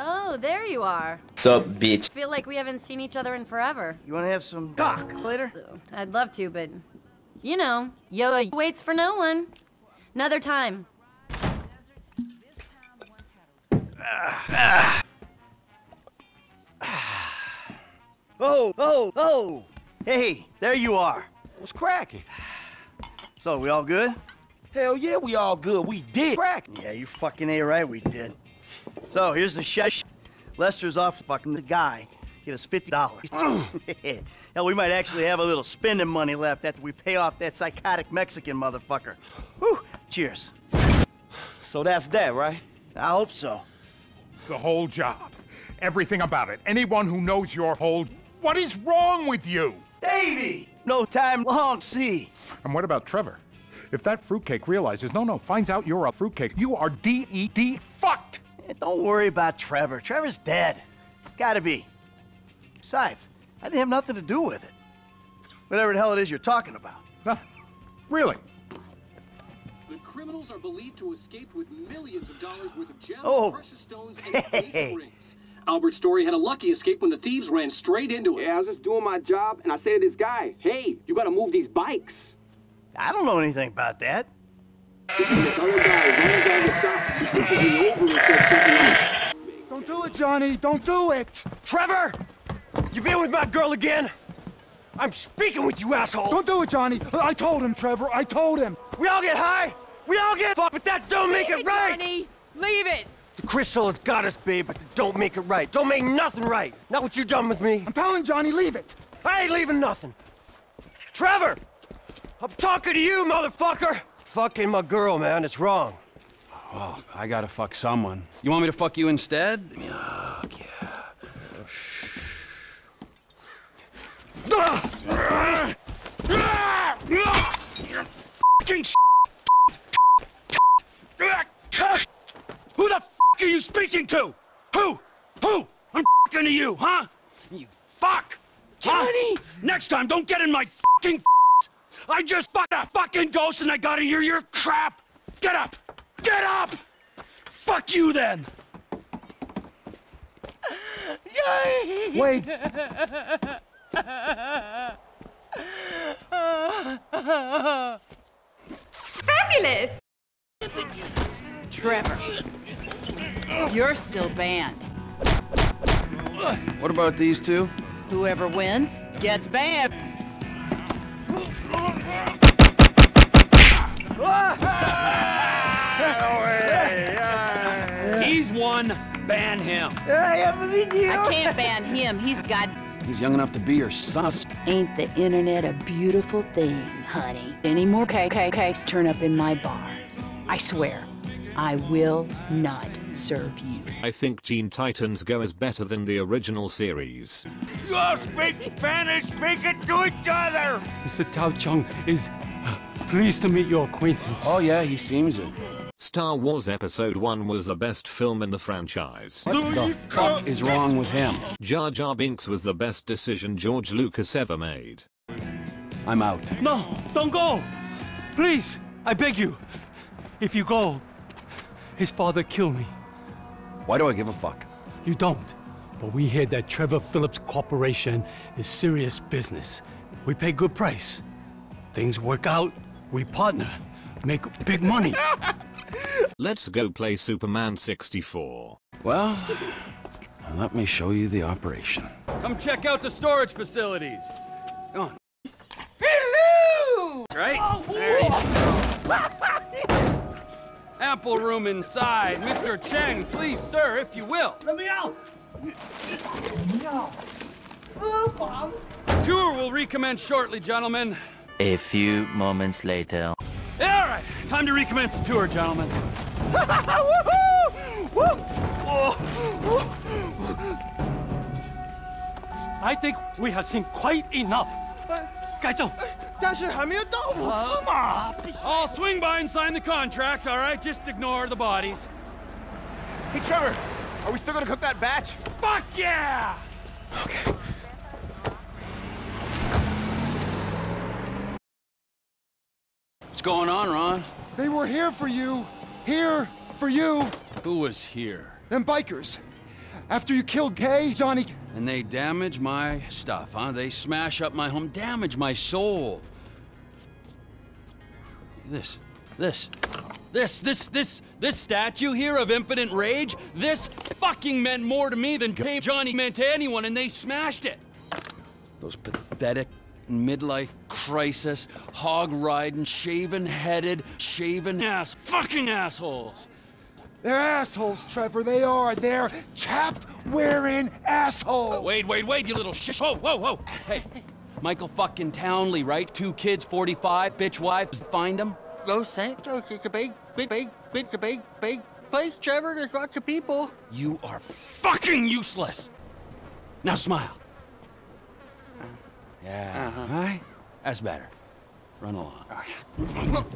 Oh, there you are. Sup, bitch? Feel like we haven't seen each other in forever. You want to have some cock later? I'd love to, but you know, yo waits for no one. Another time. Oh! Hey, there you are. What's cracking? So, we all good? Hell yeah, we all good. We did crack. Yeah, you fucking ain't right, we did. So, here's the shit. Lester's off fucking the guy. Get us $50. Hell, we might actually have a little spending money left after we pay off that psychotic Mexican motherfucker. Whew, cheers. So that's that, right? I hope so. The whole job. Everything about it. Anyone who knows your whole... What is wrong with you? Davey! No time long, see. And what about Trevor? If that fruitcake realizes, no, finds out you're a fruitcake, you are D-E-D fucked! Hey, don't worry about Trevor. Trevor's dead. It's gotta be. Besides, I didn't have nothing to do with it. Whatever the hell it is you're talking about. Huh? Really? The criminals are believed to have escaped with millions of dollars worth of gems, precious stones, and engagement rings. Albert Story had a lucky escape when the thieves ran straight into it. Yeah, I was just doing my job, and I say to this guy, hey, you gotta move these bikes. I don't know anything about that. This other guy runs out of the shop, pushes me over and says something like, don't do it, Johnny, don't do it. Trevor, you been with my girl again? I'm speaking with you, asshole. Don't do it, Johnny. I told him, Trevor, I told him. We all get high, we all get fucked, but that don't make it right. Johnny, leave it. The crystal has got us, babe, but don't make it right. Don't make nothing right. Not what you done with me. I'm telling Johnny, leave it. I ain't leaving nothing. Trevor, I'm talking to you, motherfucker. Fucking my girl, man. It's wrong. Well, I gotta fuck someone. You want me to fuck you instead? Yeah. Fucking who the f are you speaking to? Who? I'm f***ing to you, huh? You fuck! Johnny! Huh? Next time, don't get in my f***ing f***. I just fucked a fucking ghost and I gotta hear your crap! Get up! Get up! Fuck you then! Johnny! Wait! Fabulous! Trevor, you're still banned. What about these two? Whoever wins gets banned. He's one. Ban him. I can't ban him. He's got... He's young enough to be your sus. Ain't the internet a beautiful thing, honey? Any more KKKs turn up in my bar? I swear. I will not serve you. I think Teen Titans Go is better than the original series. You all speak Spanish, speak it to each other! Mr. Tao Chang is pleased to meet your acquaintance. Oh yeah, he seems it. Star Wars Episode 1 was the best film in the franchise. What the fuck is wrong with him? Jar Jar Binks was the best decision George Lucas ever made. I'm out. No, don't go! Please, I beg you. If you go... His father killed me. Why do I give a fuck? You don't. But we heard that Trevor Phillips Corporation is serious business. We pay good price. Things work out, we partner, make big money. Let's go play Superman 64. Well, let me show you the operation. Come check out the storage facilities. Go on. Hello! Right? Oh, there you go. Ample room inside. Mr. Chang, please, sir, if you will. Let me out! Tour will recommence shortly, gentlemen. A few moments later. Alright, time to recommence the tour, gentlemen. I think we have seen quite enough. I'll swing by and sign the contracts, all right? Just ignore the bodies. Hey, Trevor, are we still gonna cook that batch? Fuck yeah! Okay. What's going on, Ron? They were here for you. Here for you. Who was here? Them bikers. after you killed Kay, Johnny. And they damage my stuff, huh? They smash up my home, damage my soul. This statue here of impotent rage, this fucking meant more to me than Kay Johnny meant to anyone, and they smashed it. Those pathetic midlife crisis, hog-riding, shaven-headed, shaven-ass fucking assholes. They're assholes, Trevor, they are. They're chap-wearing assholes. Wait, you little shit. Whoa. Hey, Michael fucking Townley, right? 2 kids, 45, bitch wives, find them. Los Santos is a big place, Trevor. There's lots of people. You are fucking useless. Now smile. Yeah, all right? That's better. Run along.